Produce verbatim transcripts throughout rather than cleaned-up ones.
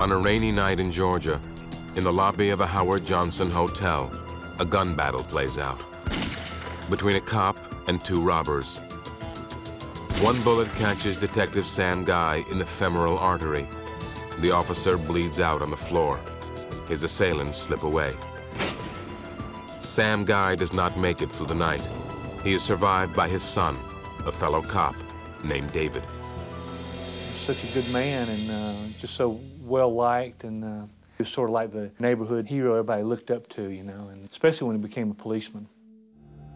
On a rainy night in Georgia, in the lobby of a Howard Johnson hotel, a gun battle plays out between a cop and two robbers. One bullet catches Detective Sam Guy in the femoral artery. The officer bleeds out on the floor. His assailants slip away. Sam Guy does not make it through the night. He is survived by his son, a fellow cop named David. Such a good man and uh, just so well-liked, and uh, he was sort of like the neighborhood hero everybody looked up to, you know, and especially when he became a policeman.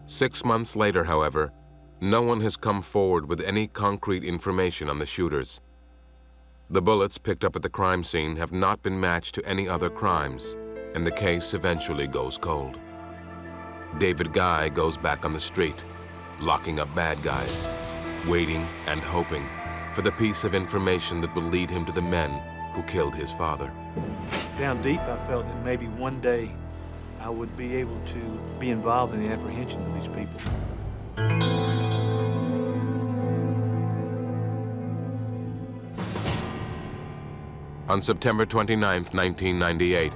Six months later, however, no one has come forward with any concrete information on the shooters. The bullets picked up at the crime scene have not been matched to any other crimes, and the case eventually goes cold. David Guy goes back on the street, locking up bad guys, waiting and hoping for the piece of information that will lead him to the men who killed his father. Down deep, I felt that maybe one day I would be able to be involved in the apprehension of these people. On September twenty-ninth, nineteen ninety-eight,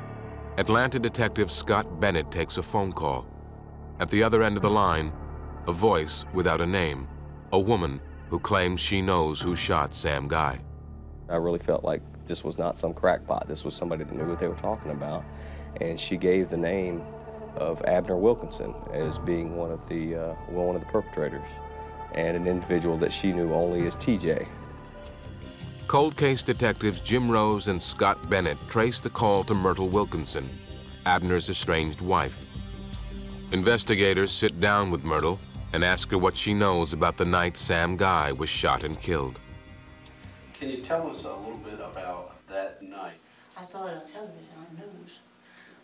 Atlanta detective Scott Bennett takes a phone call. At the other end of the line, a voice without a name, a woman who claims she knows who shot Sam Guy. I really felt like this was not some crackpot. This was somebody that knew what they were talking about. And she gave the name of Abner Wilkinson as being one of the uh, one of the perpetrators, and an individual that she knew only as T J. Cold case detectives Jim Rose and Scott Bennett trace the call to Myrtle Wilkinson, Abner's estranged wife. Investigators sit down with Myrtle and ask her what she knows about the night Sam Guy was shot and killed. Can you tell us a little bit about that night? I saw it on television, on news.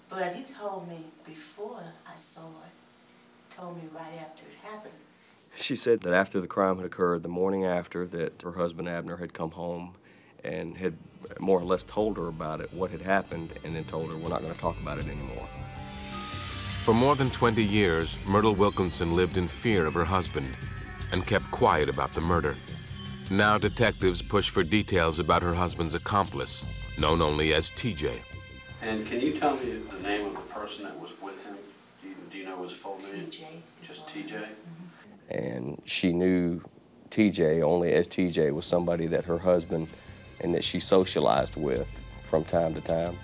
But he told me before I saw it, told me right after it happened. She said that after the crime had occurred, the morning after, that her husband Abner had come home and had more or less told her about it, what had happened, and then told her, we're not going to talk about it anymore. For more than twenty years, Myrtle Wilkinson lived in fear of her husband and kept quiet about the murder. Now detectives push for details about her husband's accomplice, known only as T J. And can you tell me the name of the person that was with him? Do you, do you know his full name? T J. Just T J? Mm-hmm. And she knew T J only as T J was somebody that her husband and that she socialized with from time to time.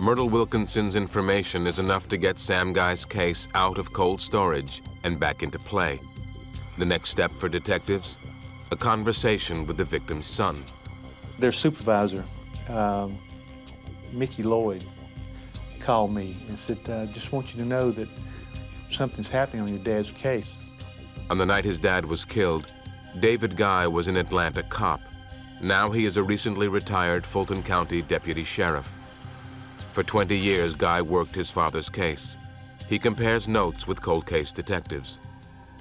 Myrtle Wilkinson's information is enough to get Sam Guy's case out of cold storage and back into play. The next step for detectives, a conversation with the victim's son. Their supervisor, um, Mickey Lloyd, called me and said, I uh, just want you to know that something's happening on your dad's case. On the night his dad was killed, David Guy was an Atlanta cop. Now he is a recently retired Fulton County deputy sheriff. For twenty years, Guy worked his father's case. He compares notes with cold case detectives.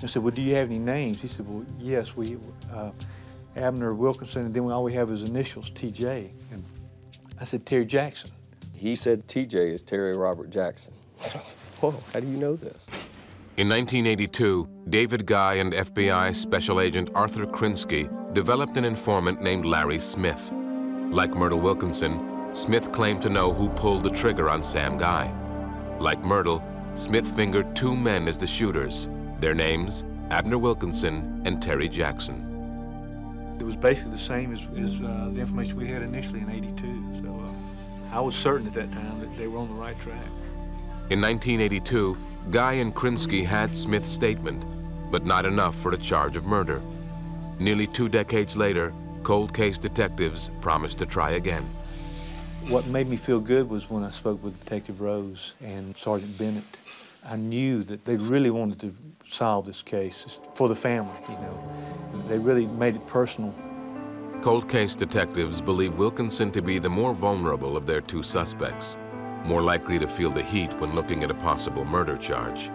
I said, well, do you have any names? He said, well, yes, we, uh, Abner Wilkinson, and then all we have is initials, T J. And I said, Terry Jackson. He said T J is Terry Robert Jackson. Whoa, how do you know this? In nineteen eighty-two, David Guy and F B I Special Agent Arthur Krinsky developed an informant named Larry Smith. Like Myrtle Wilkinson, Smith claimed to know who pulled the trigger on Sam Guy. Like Myrtle, Smith fingered two men as the shooters. Their names, Abner Wilkinson and Terry Jackson. It was basically the same as, as uh, the information we had initially in eighty-two, so uh, I was certain at that time that they were on the right track. In nineteen eighty-two, Guy and Krinsky had Smith's statement, but not enough for a charge of murder. Nearly two decades later, cold case detectives promised to try again. What made me feel good was when I spoke with Detective Rose and Sergeant Bennett. I knew that they really wanted to solve this case for the family, you know. They really made it personal. Cold case detectives believe Wilkinson to be the more vulnerable of their two suspects, more likely to feel the heat when looking at a possible murder charge.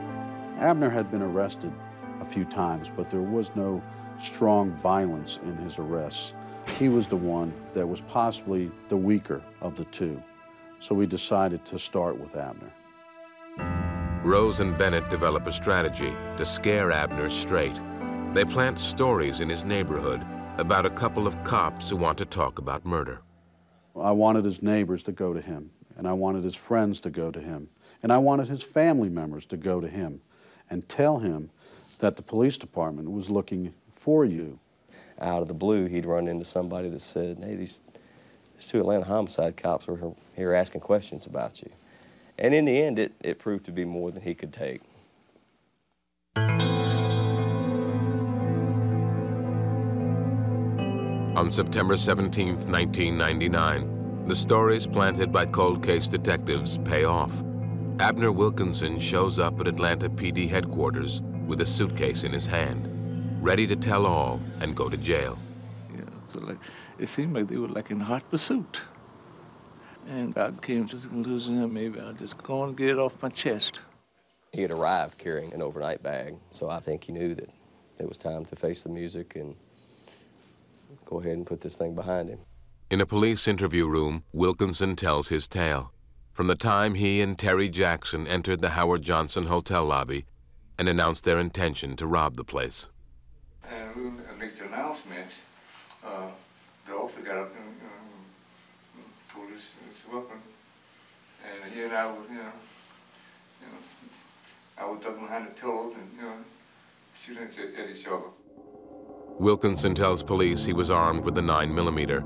Abner had been arrested a few times, but there was no strong violence in his arrests. He was the one that was possibly the weaker of the two, so we decided to start with Abner. Rose and Bennett develop a strategy to scare Abner straight. They plant stories in his neighborhood about a couple of cops who want to talk about murder. I wanted his neighbors to go to him, and I wanted his friends to go to him, and I wanted his family members to go to him and tell him that the police department was looking for you. Out of the blue, he'd run into somebody that said, hey, these, these two Atlanta homicide cops were here asking questions about you. And in the end, it, it proved to be more than he could take. On September seventeenth, nineteen ninety-nine, the stories planted by cold case detectives pay off. Abner Wilkinson shows up at Atlanta P D headquarters with a suitcase in his hand, ready to tell all and go to jail. Yeah, so like, it seemed like they were like in hot pursuit. And I came to the conclusion that maybe I'll just go and get it off my chest. He had arrived carrying an overnight bag, so I think he knew that it was time to face the music and go ahead and put this thing behind him. In a police interview room, Wilkinson tells his tale. From the time he and Terry Jackson entered the Howard Johnson hotel lobby and announced their intention to rob the place. And we make the announcement, uh, the officer got up and um, pulled his, his weapon. And he and I was, you know, you know, I was ducking behind the pillows and, you know, shooting at each other. Wilkinson tells police he was armed with a nine millimeter,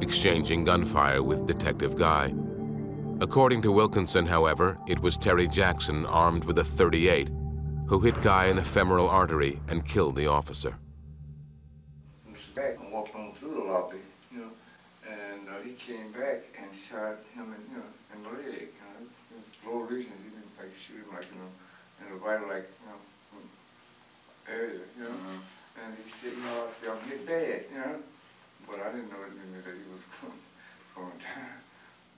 exchanging gunfire with Detective Guy. According to Wilkinson, however, it was Terry Jackson armed with a thirty-eight who hit Guy in the femoral artery and killed the officer. Mister Jackson walked on through the lobby, you know, and uh, he came back and shot him in, you know, in the leg, you know, lower region. He didn't like shoot him like, you know, in the vital like, you know, area, you know. Mm-hmm. And he said, you know, I felt hit bad, you know. But I didn't know that he was going down.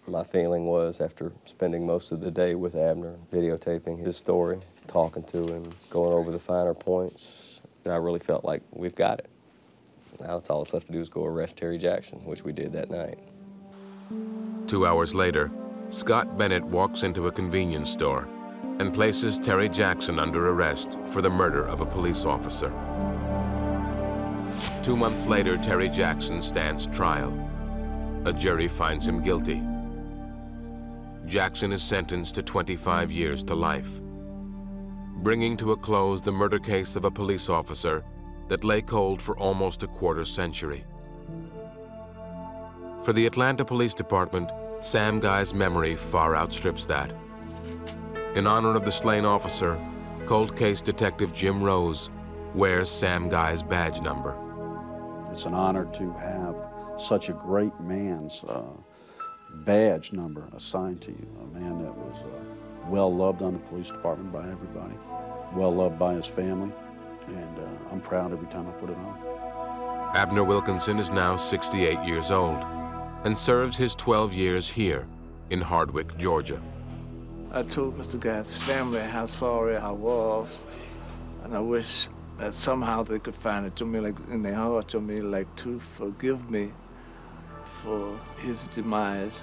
My feeling was, after spending most of the day with Abner, videotaping his story, talking to him, going over the finer points, that I really felt like we've got it. Now it's all that's left to do is go arrest Terry Jackson, which we did that night. Two hours later, Scott Bennett walks into a convenience store and places Terry Jackson under arrest for the murder of a police officer. Two months later, Terry Jackson stands trial. A jury finds him guilty. Jackson is sentenced to twenty-five years to life, bringing to a close the murder case of a police officer that lay cold for almost a quarter century. For the Atlanta Police Department, Sam Guy's memory far outstrips that. In honor of the slain officer, cold case detective Jim Rose wears Sam Guy's badge number. It's an honor to have such a great man's uh, badge number assigned to you, a man that was uh, well-loved on the police department by everybody, well-loved by his family, and uh, I'm proud every time I put it on. Abner Wilkinson is now sixty-eight years old and serves his twelve years here in Hardwick, Georgia. I told Mister Guy's family how sorry I was, and I wish that somehow they could find it to me, like in their heart to me, like to forgive me for his demise.